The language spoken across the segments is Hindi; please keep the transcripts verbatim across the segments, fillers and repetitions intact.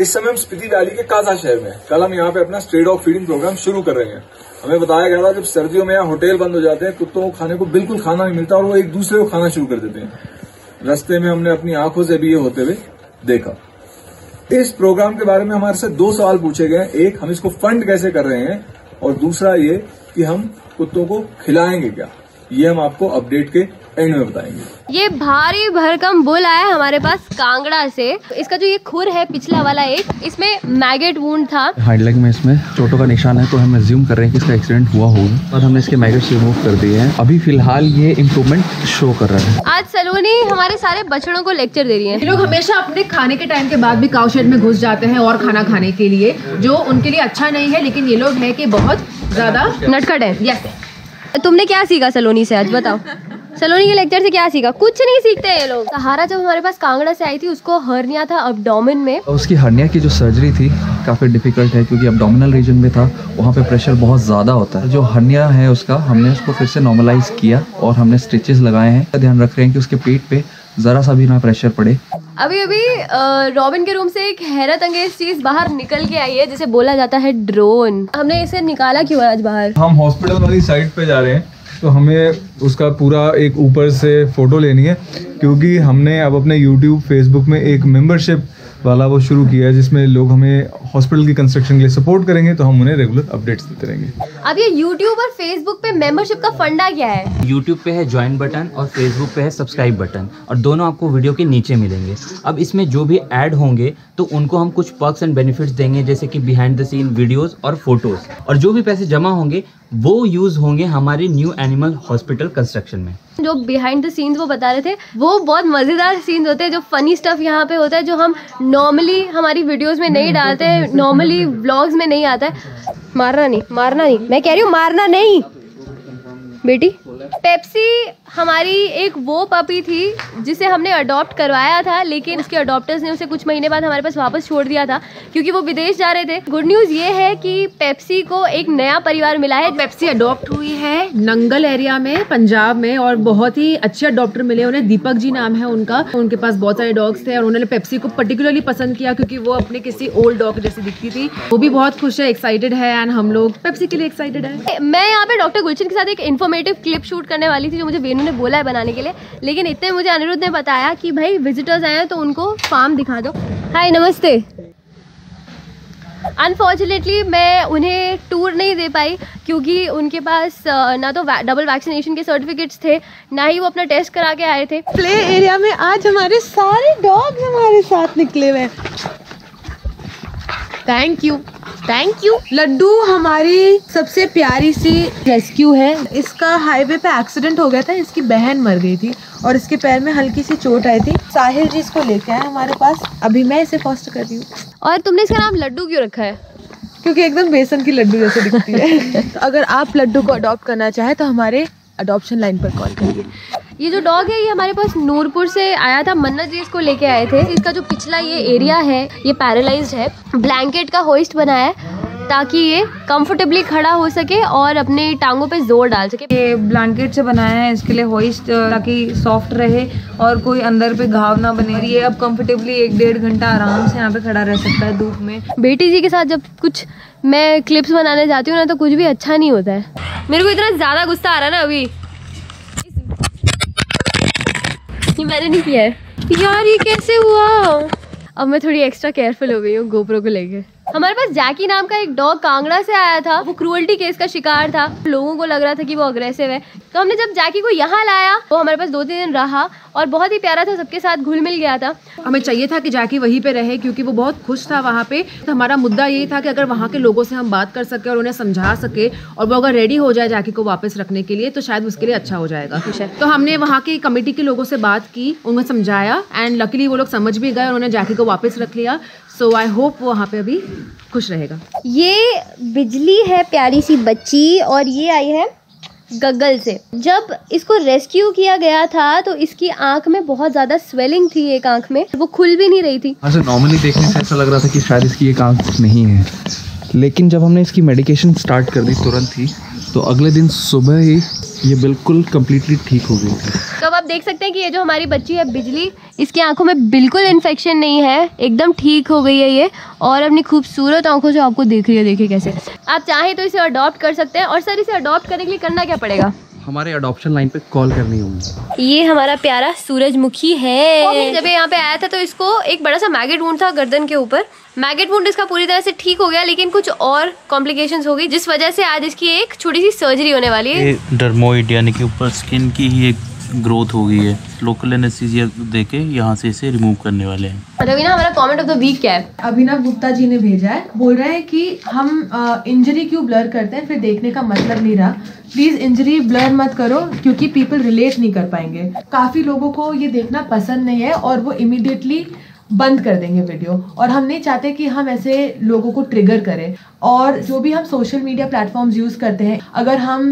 इस समय हम स्पीति वैली के काजा शहर में। कल हम यहाँ पे अपना स्ट्रीट ऑफ फीडिंग प्रोग्राम शुरू कर रहे हैं। हमें बताया गया था जब सर्दियों में यहाँ होटल बंद हो जाते हैं, कुत्तों को खाने को बिल्कुल खाना नहीं मिलता और वो एक दूसरे को खाना शुरू कर देते हैं। रास्ते में हमने अपनी आंखों से भी ये होते हुए देखा। इस प्रोग्राम के बारे में हमारे से दो सवाल पूछे गए, एक हम इसको फंड कैसे कर रहे हैं और दूसरा ये कि हम कुत्तों को खिलाएंगे क्या। ये हम आपको अपडेट के एंड में बताएंगे। ये भारी भरकम बुल आया हमारे पास कांगड़ा से। इसका जो ये खुर है पिछला वाला एक, इसमें मैगेट वुंड था। हाइड लेग में इसमें चोटों का निशान है तो हम अज्यूम कर रहे हैं कि इसका एक्सीडेंट हुआ होगा और हमने इसके मैगेट्स रिमूव कर दिए हैं। अभी फिलहाल ये इम्प्रूवमेंट शो कर रहा है। आज सलोनी हमारे सारे बछड़ों को लेक्चर दे रही है। लोग हमेशा अपने खाने के टाइम के बाद भी काउ शेड में घुस जाते हैं और खाना खाने के लिए, जो उनके लिए अच्छा नहीं है, लेकिन ये लोग है की बहुत ज्यादा नटखट है। तुमने क्या सीखा सलोनी से आज, बताओ? सलोनी के लेक्चर से क्या सीखा? कुछ नहीं सीखते ये लोग। सहारा जब हमारे पास कांगड़ा से आई थी, उसको हर्निया था एब्डोमेन में। उसकी हर्निया की जो सर्जरी थी काफ़ी डिफिकल्ट है क्योंकि एब्डोमिनल रीजन में था, वहाँ पे प्रेशर बहुत ज़्यादा होता है। जो हर्निया है उसका हमने उसको फिर से नॉर्मलाइज किया और हमने स्टिचेस लगाए हैं। ध्यान रख रहे हैं कि उसके पेट पे ज़रा सा भी ना प्रेशर पड़े। अभी अभी रॉबिन के रूम से एक हैरत अंगेज चीज बाहर निकल के आई है जिसे बोला जाता है ड्रोन। हमने इसे निकाला क्यों आज बाहर? हम हॉस्पिटल वाली साइड पे जा रहे हैं तो हमें उसका पूरा एक ऊपर से फोटो लेनी है क्योंकि हमने अब अपने यूट्यूब फेसबुक में एक मेंबरशिप वाला वो शुरू किया है जिसमें लोग हमें हॉस्पिटल की कंस्ट्रक्शन के लिए सपोर्ट करेंगे, तो हम उन्हें रेगुलर अपडेट्स देते रहेंगे। अब ये यूट्यूब और फेसबुक पे मेंबरशिप का फंडा क्या है? यूट्यूब पे है ज्वाइन बटन और फेसबुक पे है सब्सक्राइब बटन, और दोनों आपको वीडियो के नीचे मिलेंगे। अब इसमें जो भी ऐड होंगे तो उनको हम कुछ पर्क्स एंड बेनिफिट्स देंगे, जैसे कि बिहाइंड द सीन वीडियोज़ और फोटोज़, और जो भी पैसे जमा होंगे वो यूज़ होंगे हमारे न्यू एनिमल हॉस्पिटल कंस्ट्रक्शन में। जो बिहाइंड द सीन्स वो बता रहे थे वो बहुत मज़ेदार सीन्स होते हैं, जो फनी स्टफ यहाँ पे होता है, जो हम नॉर्मली हमारी वीडियोस में नहीं डालते, नॉर्मली व्लॉग्स में नहीं आता है। मारना नहीं, मारना नहीं, मैं कह रही हूँ मारना नहीं बेटी। पेप्सी हमारी एक वो पपी थी जिसे हमने अडॉप्ट करवाया था, लेकिन उसके अडॉप्टर्स ने उसे कुछ महीने बाद हमारे पास वापस छोड़ दिया था क्योंकि वो विदेश जा रहे थे। गुड न्यूज़ ये है कि पेप्सी को एक नया परिवार मिला है। पेप्सी अडॉप्ट हुई है नंगल एरिया में, पंजाब में, और बहुत ही अच्छे अडॉप्टर मिले उन्हें। दीपक जी नाम है उनका। उनके पास बहुत सारे डॉग्स थे और उन्होंने पेप्सी को पर्टिकुलरली पसंद किया क्योंकि वो अपने किसी ओल्ड डॉग जैसे दिखती थी। वो भी बहुत खुश है, एक्साइटेड है, एंड हम लोग पेप्सी के लिए एक्साइटेड है। मैं यहाँ पे डॉक्टर गुलचिन के साथ एक इन्फॉर्मेटिव क्लिप शूट करने वाली थी जो मुझे वेनू ने बोला है बनाने के लिए, लेकिन इतने मुझे अनिरुद्ध ने बताया कि भाई विजिटर्स आए हैं तो उनको फार्म दिखा दो। हाय नमस्ते। अनफॉर्चुनेटली मैं उन्हें टूर नहीं दे पाई क्योंकि उनके पास ना तो डबल वैक्सीनेशन के सर्टिफिकेट्स थे, ना ही वो अपना टेस्ट करा के आए थे। प्ले एरिया में आज हमारे सारे डॉग्स हमारे साथ निकले हुए। Thank you, thank you. Laddu हमारी सबसे प्यारी सी रेस्क्यू है। इसका हाईवे पे एक्सीडेंट हो गया था, इसकी बहन मर गई थी और इसके पैर में हल्की सी चोट आई थी। साहिल जी इसको लेके आए हमारे पास, अभी मैं इसे फॉस्टर कर रही हूँ। और तुमने इसका नाम लड्डू क्यों रखा है? क्योंकि एकदम बेसन की लड्डू जैसे दिखती है। तो अगर आप लड्डू को अडॉप्ट करना चाहें तो हमारे अडॉप्शन लाइन पर कॉल करिए। ये जो डॉग है ये हमारे पास नूरपुर से आया था, मन्ना जी इसको लेके आए थे। इसका जो पिछला ये एरिया है ये पैरालाइज्ड है। ब्लैंकेट का होइस्ट बनाया है ताकि ये कंफर्टेबली खड़ा हो सके और अपने टांगों पे जोर डाल सके। ये ब्लैंकेट से बनाया है इसके लिए होइस्ट, ताकि सॉफ्ट रहे और कोई अंदर पे घाव ना बने। ये अब कंफर्टेबली एक डेढ़ घंटा आराम से यहाँ पे खड़ा रह सकता है धूप में। बेटी जी के साथ जब कुछ मैं क्लिप्स बनाने जाती हूँ ना तो कुछ भी अच्छा नहीं होता है। मेरे को इतना ज़्यादा गुस्सा आ रहा है ना अभी, ये मैंने नहीं किया है यार, ये कैसे हुआ? अब मैं थोड़ी एक्स्ट्रा केयरफुल हो गई हूँ गोप्रो को लेके। हमारे पास जैकी नाम का एक डॉग कांगड़ा से आया था, वो क्रूअल्टी केस का शिकार था। लोगों को लग रहा था कि वो अग्रेसिव है, तो हमने जब जैकी को यहाँ लाया वो हमारे पास दो तीन दिन रहा और बहुत ही प्यारा था, सबके साथ घुल मिल गया था। हमें चाहिए था कि जैकी वहीं पे रहे क्योंकि वो बहुत खुश था वहाँ पे। तो हमारा मुद्दा यही था कि अगर वहाँ के लोगों से हम बात कर सके और उन्हें समझा सके और वो अगर रेडी हो जाए जैकी को वापस रखने के लिए तो शायद उसके लिए अच्छा हो जाएगा। तो हमने वहाँ के कमेटी के लोगों से बात की, उन्हें समझाया, एंड लकीली वो लोग समझ भी गए और उन्होंने जैकी को वापस रख लिया। सो आई होप वो वहाँ पे अभी खुश रहेगा। ये बिजली है प्यारी सी बच्ची, और ये आई है गगल से। जब इसको रेस्क्यू किया गया था तो इसकी आंख में बहुत ज्यादा स्वेलिंग थी, एक आंख में वो खुल भी नहीं रही थी। अच्छा नॉर्मली देखने से ऐसा लग रहा था कि शायद इसकी एक आंख नहीं है, लेकिन जब हमने इसकी मेडिकेशन स्टार्ट कर दी तुरंत ही तो अगले दिन सुबह ही ये बिल्कुल कम्प्लीटली ठीक हो गई थी। तो अब आप देख सकते हैं कि ये जो हमारी बच्ची है बिजली, इसकी आंखों में बिल्कुल इन्फेक्शन नहीं है, एकदम ठीक हो गई है ये और अपनी खूबसूरत आंखों से आपको देख रही है। देखिए कैसे, आप चाहें तो इसे अडॉप्ट कर सकते हैं। और सर इसे अडॉप्ट करने के लिए करना क्या पड़ेगा? हमारे अडॉप्शन लाइन पे कॉल करनी होगी। ये हमारा प्यारा सूरजमुखी है। जब यहाँ पे आया था तो इसको एक बड़ा सा मैगेट वुंड था गर्दन के ऊपर। मैगेट वुंड इसका पूरी तरह से ठीक हो गया, लेकिन कुछ और कॉम्प्लिकेशंस हो गई जिस वजह से आज इसकी एक छोटी सी सर्जरी होने वाली है। डर्मोइड यानी कि ऊपर स्किन की ही एक ग्रोथ हो गई है। लोकल एनेस्थीसिया देके यहाँ से इसे रिमूव करने वाले हैं। रवीना, हमारा कमेंट ऑफ द वीक क्या है? अभिनव गुप्ता जी ने भेजा है, बोल रहे हैं कि हम आ, इंजरी क्यों ब्लर करते हैं, फिर देखने का मतलब नहीं रहा। प्लीज इंजरी ब्लर मत करो क्योंकि पीपल रिलेट नहीं कर पाएंगे। काफी लोगों को ये देखना पसंद नहीं है और वो इमिडिएटली बंद कर देंगे वीडियो, और हम नहीं चाहते कि हम ऐसे लोगों को ट्रिगर करें। और जो भी हम सोशल मीडिया प्लेटफॉर्म्स यूज़ करते हैं, अगर हम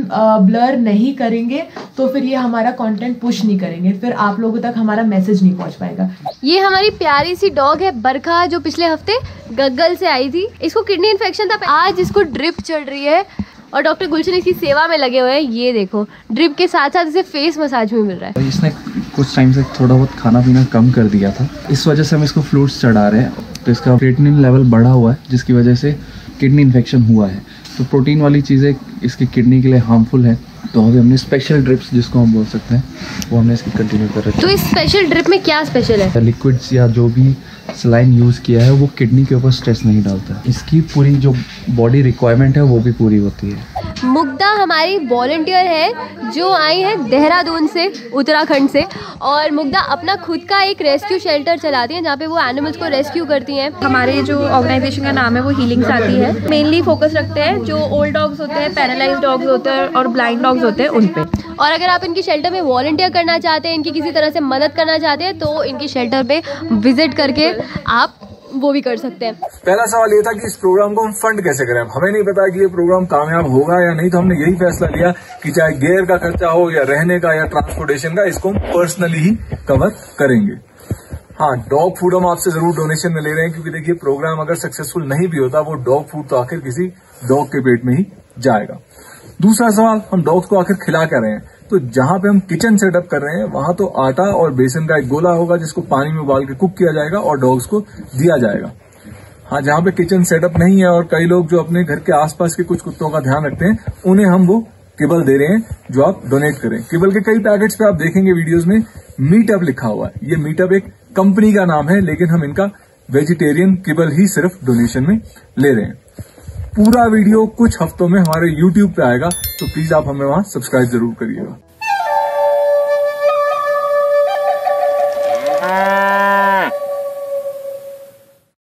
ब्लर नहीं करेंगे तो फिर ये हमारा कंटेंट पुश नहीं करेंगे, फिर आप लोगों तक हमारा मैसेज नहीं पहुंच पाएगा। ये हमारी प्यारी सी डॉग है बरखा, जो पिछले हफ्ते गगल से आई थी। इसको किडनी इन्फेक्शन था, आज इसको ड्रिप चढ़ रही है और डॉक्टर गुलशन इसकी सेवा में लगे हुए हैं। ये देखो, ड्रिप के साथ साथ इसे फेस मसाज भी मिल रहा है। इसने कुछ टाइम से थोड़ा बहुत खाना पीना कम कर दिया था, इस वजह से हम इसको फ्लूइड्स चढ़ा रहे हैं। तो इसका क्रिएटिनिन लेवल बढ़ा हुआ है जिसकी वजह से किडनी इन्फेक्शन हुआ है। तो प्रोटीन वाली चीज़ें इसकी किडनी के लिए हार्मफुल है, तो अभी हमने स्पेशल ड्रिप्स जिसको हम बोल सकते हैं वो हमने इसकी कंटिन्यू कर रखी है। तो इस स्पेशल ड्रिप में क्या स्पेशल है? लिक्विड्स या जो भी सलाइन यूज़ किया है वो किडनी के ऊपर स्ट्रेस नहीं डालता, इसकी पूरी जो बॉडी रिक्वायरमेंट है वो भी पूरी होती है। मुग्धा हमारी वॉलंटियर है जो आई है देहरादून से, उत्तराखंड से, और मुग्धा अपना खुद का एक रेस्क्यू शेल्टर चलाती है जहाँ पे वो एनिमल्स को रेस्क्यू करती हैं। हमारे जो ऑर्गेनाइजेशन का नाम है वो हीलिंग्स आती है। मेनली फोकस रखते हैं जो ओल्ड डॉग्स होते हैं, पैरालाइज डॉग्स होते हैं और ब्लाइंड डॉग्स होते हैं उन पे। और अगर आप इनकी शेल्टर में वॉलंटियर करना चाहते हैं, इनकी किसी तरह से मदद करना चाहते हैं, तो इनकी शेल्टर पर विजिट करके आप वो भी कर सकते हैं। पहला सवाल ये था कि इस प्रोग्राम को हम फंड कैसे करें। हमें नहीं पता कि ये प्रोग्राम कामयाब होगा या नहीं, तो हमने यही फैसला लिया कि चाहे गेयर का खर्चा हो या रहने का या ट्रांसपोर्टेशन का, इसको हम पर्सनली ही कवर करेंगे। हाँ, डॉग फूड हम आपसे जरूर डोनेशन में ले रहे हैं क्योंकि देखिए प्रोग्राम अगर सक्सेसफुल नहीं भी होता वो डॉग फूड तो आखिर किसी डॉग के पेट में ही जाएगा। दूसरा सवाल, हम डॉग्स को आखिर खिला कर रहे हैं, तो जहां पे हम किचन सेटअप कर रहे हैं वहां तो आटा और बेसन का एक गोला होगा जिसको पानी में उबाल के कुक किया जाएगा और डॉग्स को दिया जाएगा। हाँ, जहां पे किचन सेटअप नहीं है और कई लोग जो अपने घर के आसपास के कुछ कुत्तों का ध्यान रखते हैं, उन्हें हम वो किबल दे रहे हैं जो आप डोनेट करें। किबल के कई पैकेट्स पे आप देखेंगे वीडियोज में मीटअप लिखा हुआ है। ये मीटअप एक कंपनी का नाम है, लेकिन हम इनका वेजिटेरियन किबल ही सिर्फ डोनेशन में ले रहे हैं। पूरा वीडियो कुछ हफ्तों में हमारे यूट्यूब पे आएगा, तो प्लीज आप हमें वहां सब्सक्राइब जरूर करिएगा।